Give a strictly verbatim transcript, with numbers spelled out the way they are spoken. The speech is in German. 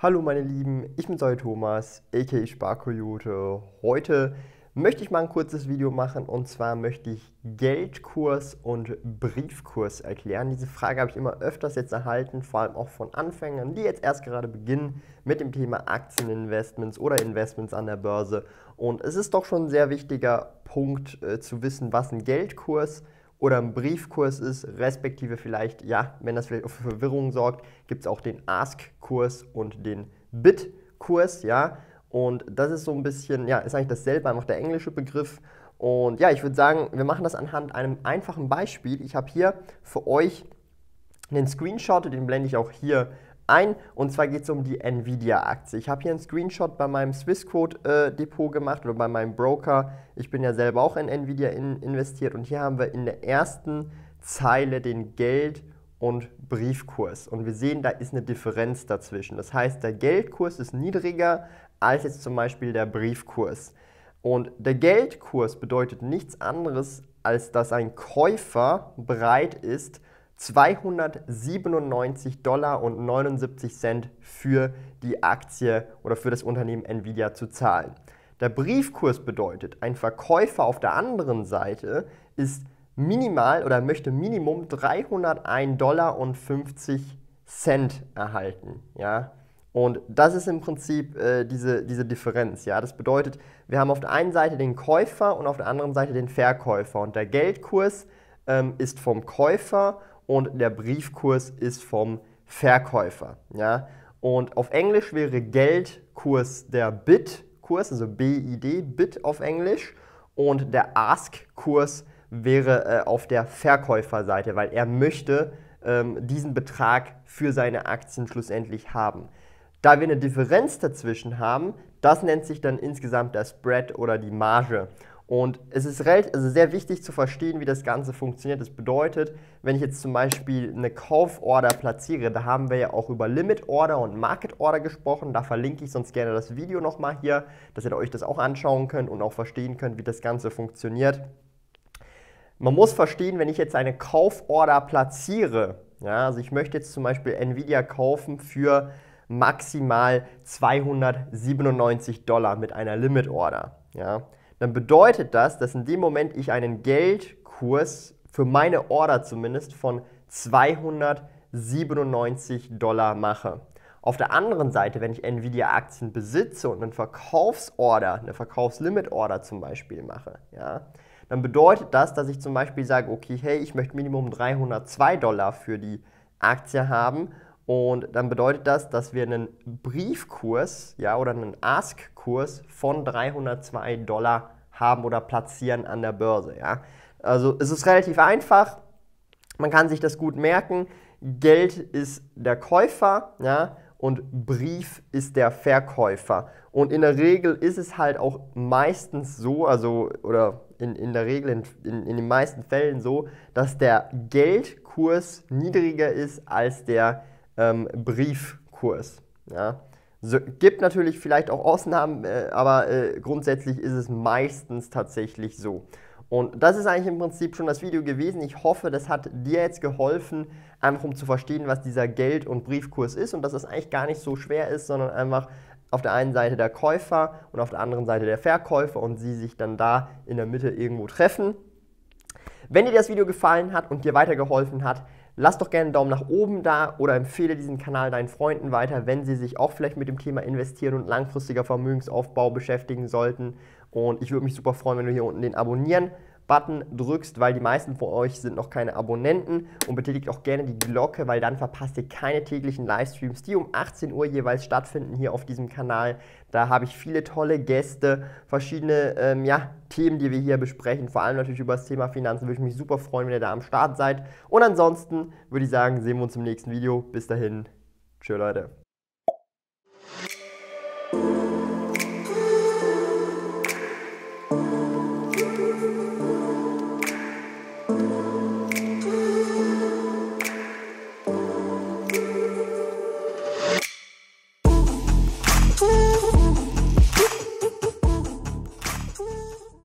Hallo meine Lieben, ich bin Thomas, aka Sparkojote. Heute möchte ich mal ein kurzes Video machen und zwar möchte ich Geldkurs und Briefkurs erklären. Diese Frage habe ich immer öfters jetzt erhalten, vor allem auch von Anfängern, die jetzt erst gerade beginnen mit dem Thema Aktieninvestments oder Investments an der Börse. Und es ist doch schon ein sehr wichtiger Punkt äh, zu wissen, was ein Geldkurs oder ein Briefkurs ist, respektive vielleicht, ja, wenn das vielleicht für Verwirrung sorgt, gibt es auch den Ask-Kurs und den Bid-Kurs, ja. Und das ist so ein bisschen, ja, ist eigentlich dasselbe, einfach der englische Begriff. Und ja, ich würde sagen, wir machen das anhand einem einfachen Beispiel. Ich habe hier für euch einen Screenshot, den blende ich auch hier ein. Und zwar geht es um die Nvidia-Aktie. Ich habe hier einen Screenshot bei meinem Swissquote-Depot äh, gemacht oder bei meinem Broker. Ich bin ja selber auch in Nvidia in, investiert. Und hier haben wir in der ersten Zeile den Geld- und Briefkurs. Und wir sehen, da ist eine Differenz dazwischen. Das heißt, der Geldkurs ist niedriger als jetzt zum Beispiel der Briefkurs. Und der Geldkurs bedeutet nichts anderes, als dass ein Käufer bereit ist, zweihundertsiebenundneunzig Dollar und neunundsiebzig Cent für die Aktie oder für das Unternehmen Nvidia zu zahlen. Der Briefkurs bedeutet, ein Verkäufer auf der anderen Seite ist minimal oder möchte Minimum dreihundertein Dollar und fünfzig Cent erhalten, ja. Und das ist im Prinzip äh, diese, diese Differenz, ja. Das bedeutet, wir haben auf der einen Seite den Käufer und auf der anderen Seite den Verkäufer. Und der Geldkurs ähm, ist vom Käufer und der Briefkurs ist vom Verkäufer, ja. Und auf Englisch wäre Geldkurs der Bid-Kurs, also B I D, Bid auf Englisch. Und der Ask-Kurs wäre äh, auf der Verkäuferseite, weil er möchte ähm, diesen Betrag für seine Aktien schlussendlich haben. Da wir eine Differenz dazwischen haben, das nennt sich dann insgesamt der Spread oder die Marge. Und es ist also sehr wichtig zu verstehen, wie das Ganze funktioniert. Das bedeutet, wenn ich jetzt zum Beispiel eine Kauforder platziere, da haben wir ja auch über Limit Order und Market Order gesprochen. Da verlinke ich sonst gerne das Video nochmal hier, dass ihr euch das auch anschauen könnt und auch verstehen könnt, wie das Ganze funktioniert. Man muss verstehen, wenn ich jetzt eine Kauforder platziere, ja, also ich möchte jetzt zum Beispiel Nvidia kaufen für maximal zweihundertsiebenundneunzig Dollar mit einer Limit Order, ja, dann bedeutet das, dass in dem Moment ich einen Geldkurs für meine Order zumindest von zweihundertsiebenundneunzig Dollar mache. Auf der anderen Seite, wenn ich Nvidia-Aktien besitze und einen Verkaufsorder, eine Verkaufslimit-Order zum Beispiel mache, ja, dann bedeutet das, dass ich zum Beispiel sage, okay, hey, ich möchte Minimum dreihundertzwei Dollar für die Aktie haben. Und dann bedeutet das, dass wir einen Briefkurs, ja, oder einen Ask-Kurs von dreihundertzwei Dollar haben oder platzieren an der Börse, ja. Also es ist relativ einfach, man kann sich das gut merken. Geld ist der Käufer, ja, und Brief ist der Verkäufer. Und in der Regel ist es halt auch meistens so, also, oder in, in der Regel, in, in, in den meisten Fällen so, dass der Geldkurs niedriger ist als der Ähm, Briefkurs. Ja. So, gibt natürlich vielleicht auch Ausnahmen, äh, aber äh, grundsätzlich ist es meistens tatsächlich so. Und das ist eigentlich im Prinzip schon das Video gewesen. Ich hoffe, das hat dir jetzt geholfen, einfach um zu verstehen, was dieser Geld- und Briefkurs ist und dass es eigentlich gar nicht so schwer ist, sondern einfach auf der einen Seite der Käufer und auf der anderen Seite der Verkäufer und sie sich dann da in der Mitte irgendwo treffen. Wenn dir das Video gefallen hat und dir weitergeholfen hat, lass doch gerne einen Daumen nach oben da oder empfehle diesen Kanal deinen Freunden weiter, wenn sie sich auch vielleicht mit dem Thema Investieren und langfristiger Vermögensaufbau beschäftigen sollten. Und ich würde mich super freuen, wenn du hier unten den Abonnieren-Button drückst, weil die meisten von euch sind noch keine Abonnenten. Und betätigt auch gerne die Glocke, weil dann verpasst ihr keine täglichen Livestreams, die um achtzehn Uhr jeweils stattfinden hier auf diesem Kanal. Da habe ich viele tolle Gäste, verschiedene ähm, ja, Themen, die wir hier besprechen, vor allem natürlich über das Thema Finanzen. Würde ich mich super freuen, wenn ihr da am Start seid. Und ansonsten würde ich sagen, sehen wir uns im nächsten Video. Bis dahin, tschö Leute.